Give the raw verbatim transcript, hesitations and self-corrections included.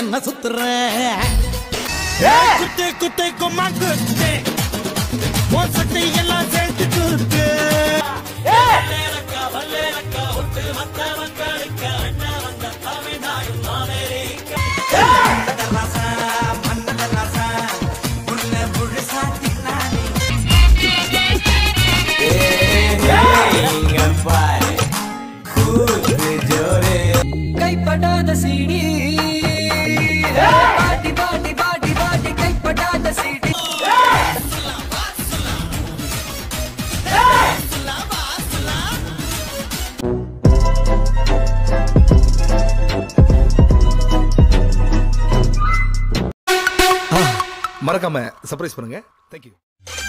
என்ன சுத்துற குத்து குத்து கும்மா குத்து மோசத்தை எல்லாம் சேர்த்து குத்து கைப்படாத சீடி மறக்காம சர்ப்ரைஸ் பண்ணுங்க. தேங்க்யூ.